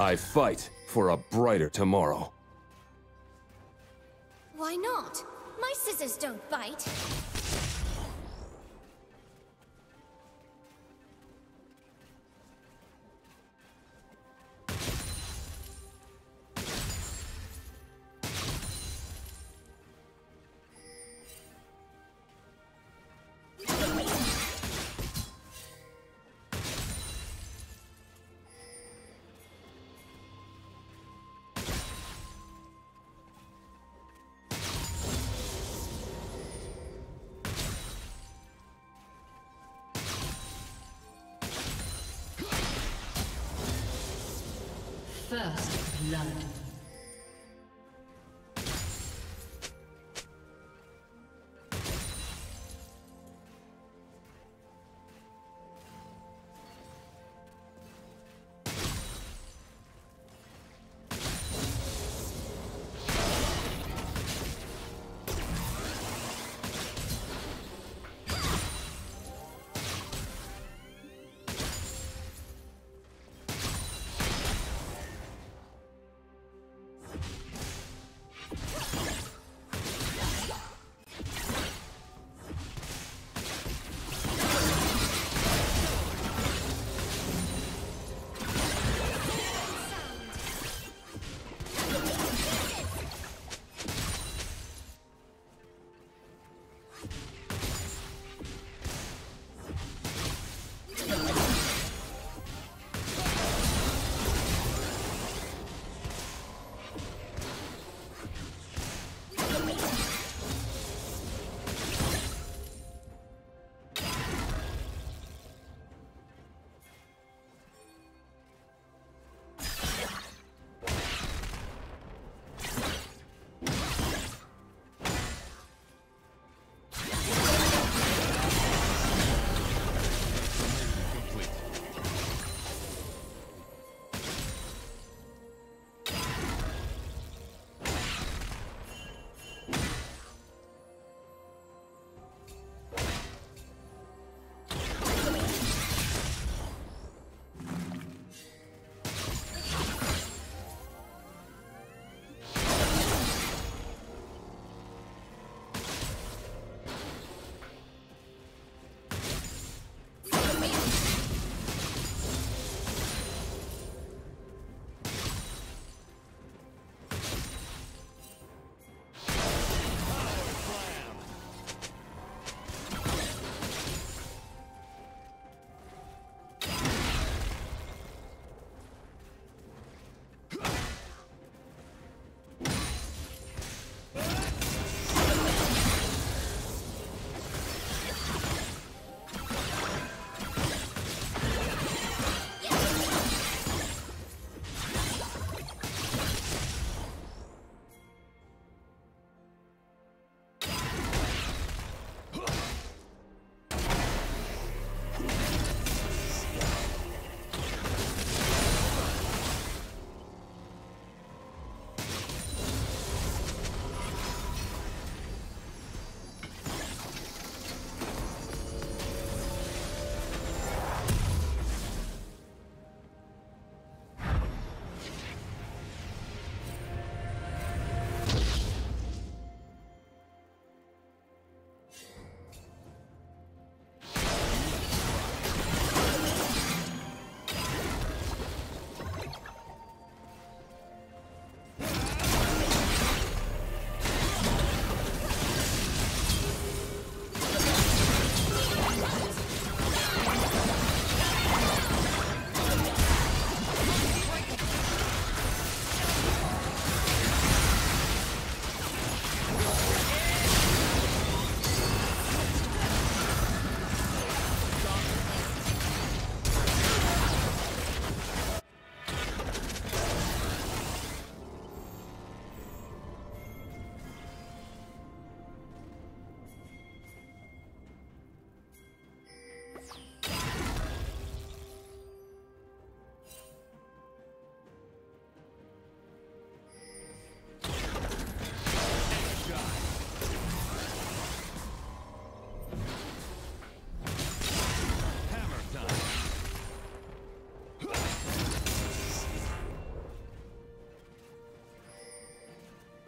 I fight for a brighter tomorrow. Why not? My scissors don't bite. First blood.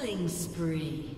Killing spree.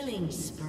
Killing spree.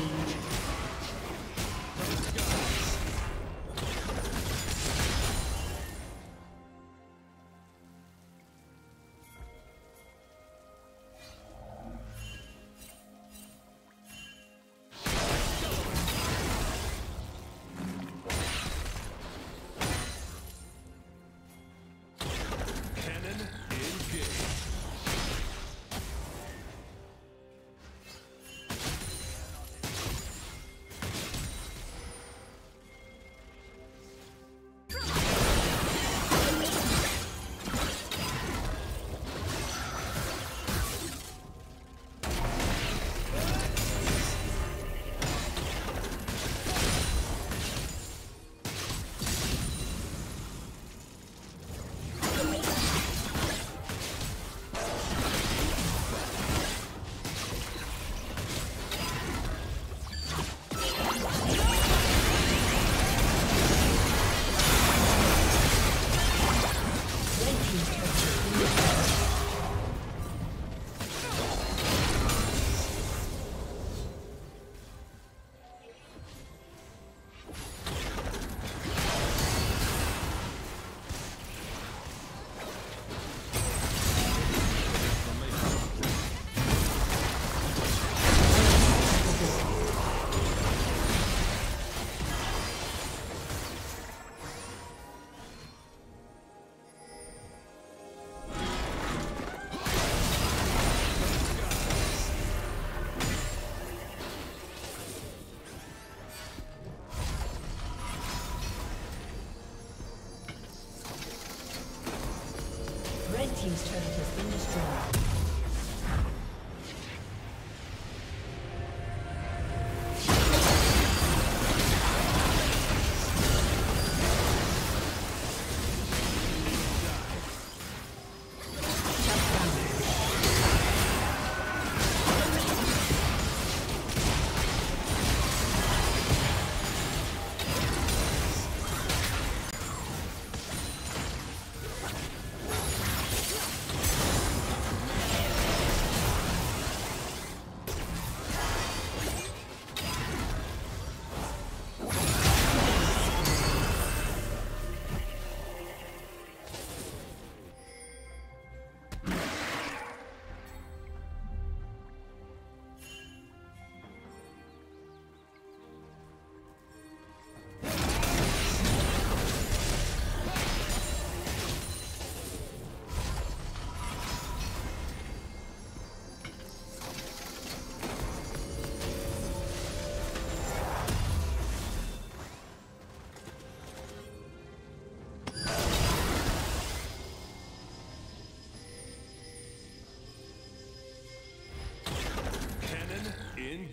Team's turret has been destroyed.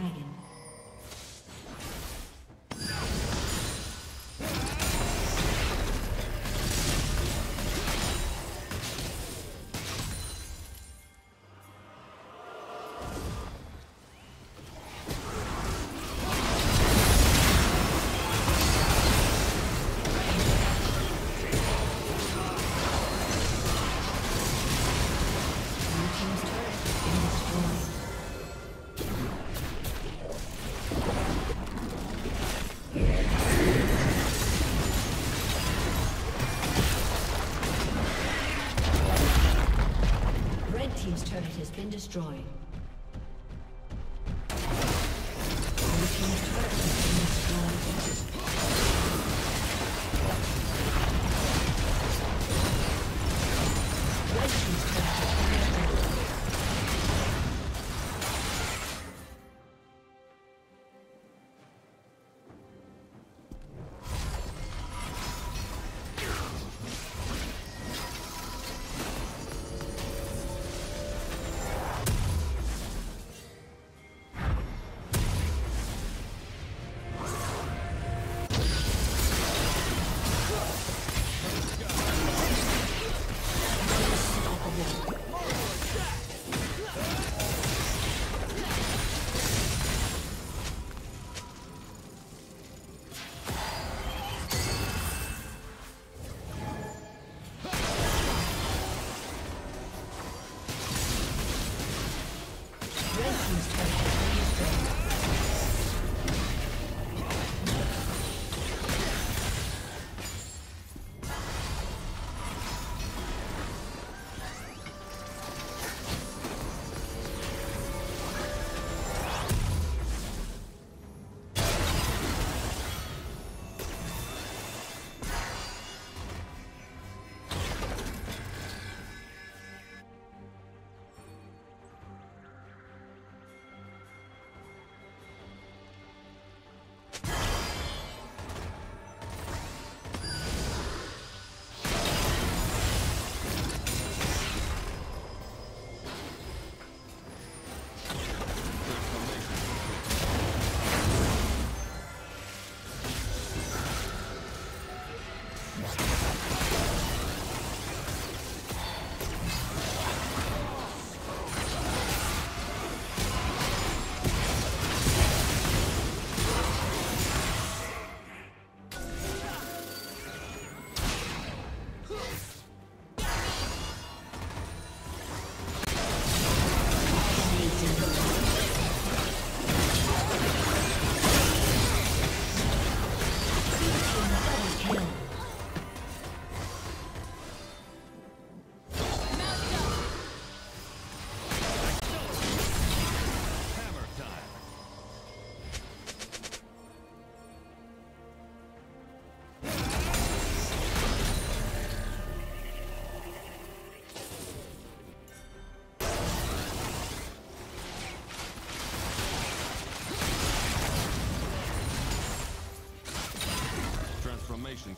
dragon. Destroyed.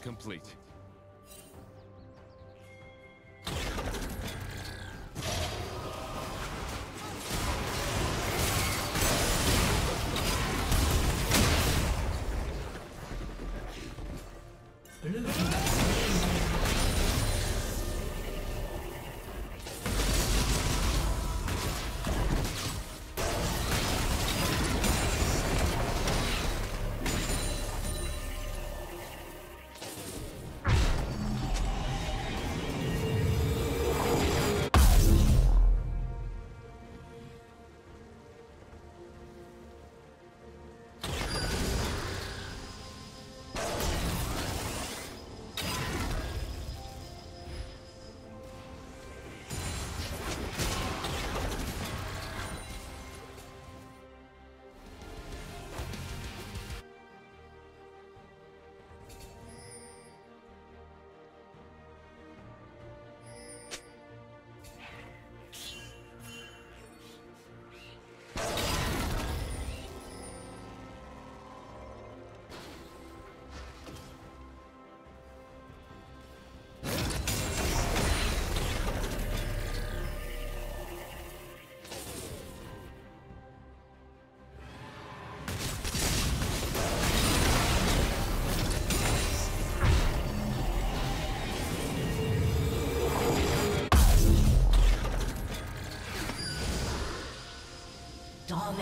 Complete.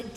Red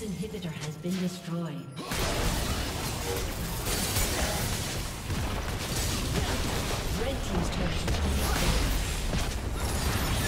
Inhibitor has been destroyed. Red team's turret has been destroyed. Red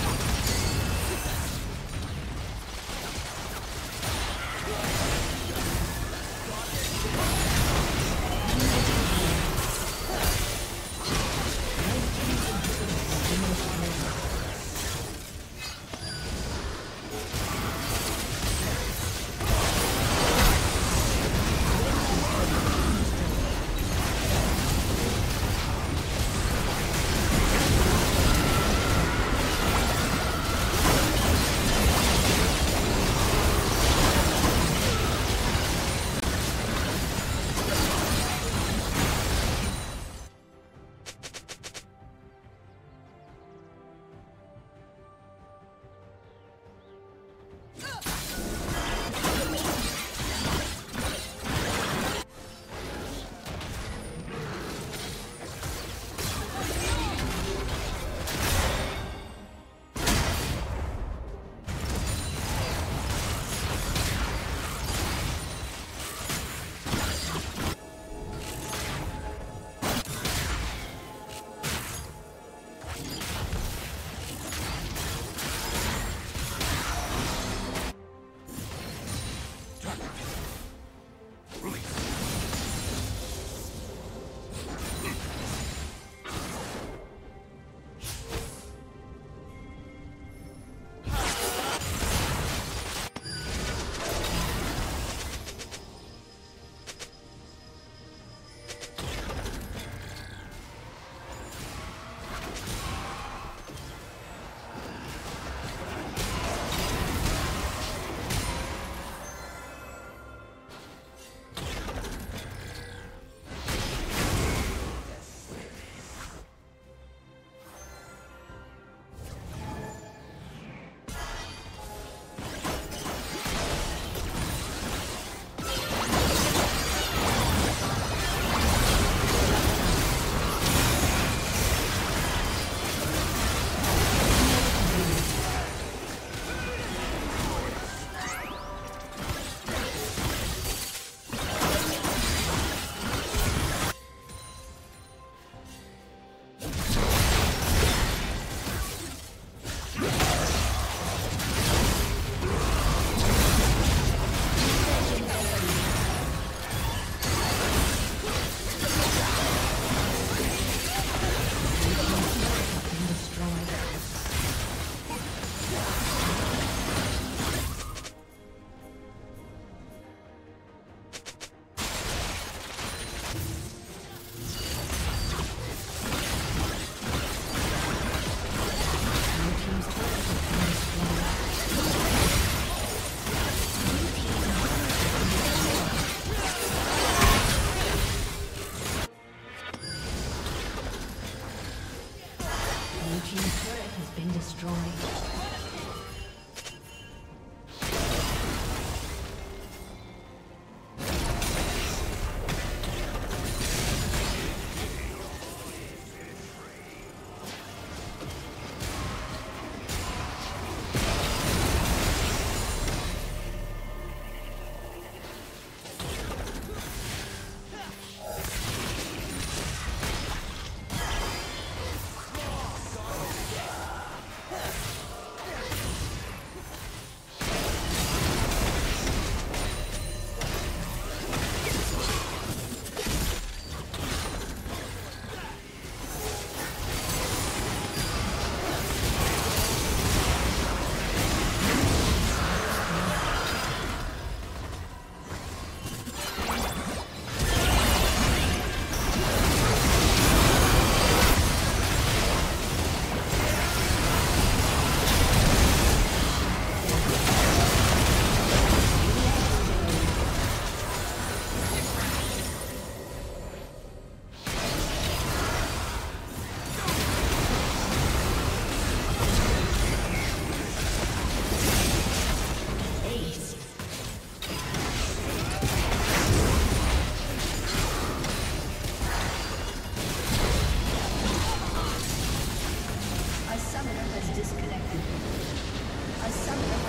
team's inhibitor has been destroyed. disconnected. A summoner